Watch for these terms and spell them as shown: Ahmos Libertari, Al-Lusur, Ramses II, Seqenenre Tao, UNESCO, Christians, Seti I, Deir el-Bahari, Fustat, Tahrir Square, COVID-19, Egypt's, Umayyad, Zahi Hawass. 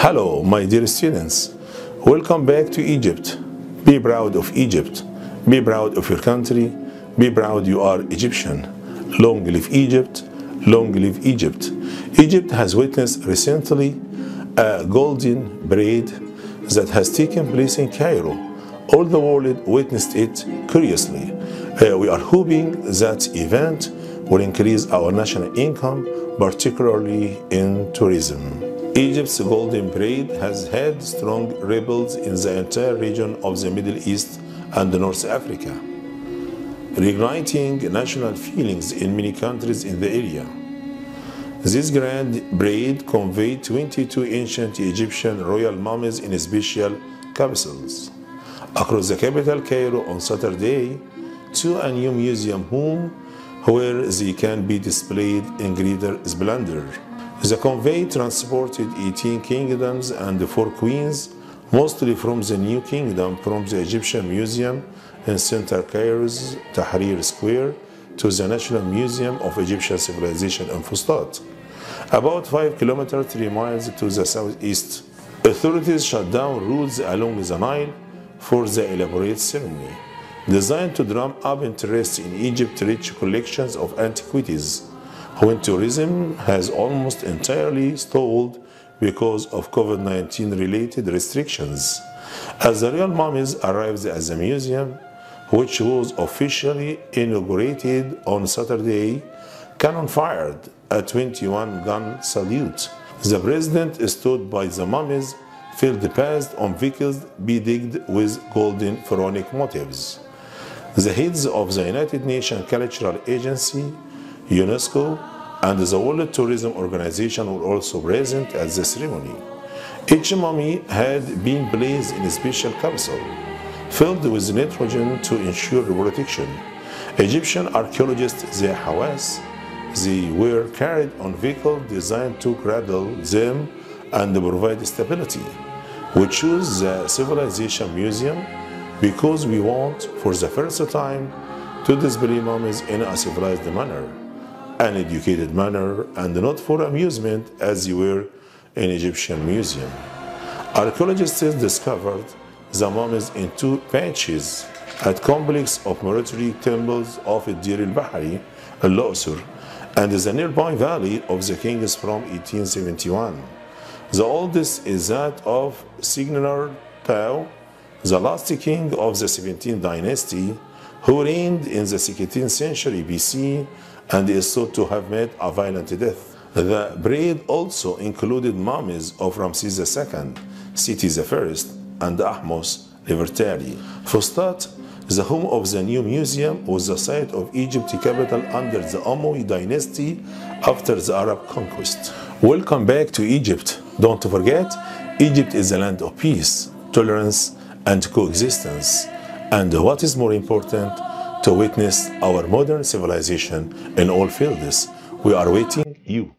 Hello, my dear students. Welcome back to Egypt. Be proud of Egypt. Be proud of your country. Be proud you are Egyptian. Long live Egypt. Long live Egypt. Egypt has witnessed recently a golden parade that has taken place in Cairo. All the world witnessed it curiously. We are hoping that event will increase our national income, particularly in tourism. Egypt's Golden Parade has had strong rebels in the entire region of the Middle East and North Africa, reigniting national feelings in many countries in the area. This grand parade conveyed 22 ancient Egyptian royal mummies in special capsules across the capital, Cairo, on Saturday to a new museum home where they can be displayed in greater splendor. The convoy transported 18 kingdoms and 4 queens, mostly from the New Kingdom, from the Egyptian Museum in Central Cairo's Tahrir Square to the National Museum of Egyptian Civilization in Fustat, about 5 kilometers, 3 miles to the southeast. Authorities shut down routes along the Nile for the elaborate ceremony, designed to drum up interest in Egypt's rich collections of antiquities, when tourism has almost entirely stalled because of COVID-19 related restrictions. As the royal mummies arrived at the museum, which was officially inaugurated on Saturday, cannon fired a 21-gun salute. The president stood by the mummies, filled past on vehicles bedecked with golden pharaonic motifs. The heads of the United Nations Cultural Agency, UNESCO, and the World Tourism Organization were also present at the ceremony. Each mummy had been placed in a special capsule filled with nitrogen to ensure protection. Egyptian archaeologist Zahi Hawass, they were carried on vehicles designed to cradle them and provide stability. We chose the Civilization Museum because we want, for the first time, to display mummies in a civilized manner, an educated manner, and not for amusement as they were in Egyptian museum. Archaeologists discovered the mummies in 2 patches at complex of mortuary temples of Deir el-Bahari, Al-Lusur, and the nearby valley of the kings from 1871. The oldest is that of Seqenenre Tao, the last king of the 17th dynasty, who reigned in the 16th century BC and is thought to have met a violent death. The parade also included mummies of Ramses II, Seti I, and Ahmos Libertari. Fustat, the home of the new museum, was the site of Egypt's capital under the Umayyad dynasty after the Arab conquest. Welcome back to Egypt. Don't forget, Egypt is a land of peace, tolerance, and coexistence, and what is more important, to witness our modern civilization in all fields. We are waiting you.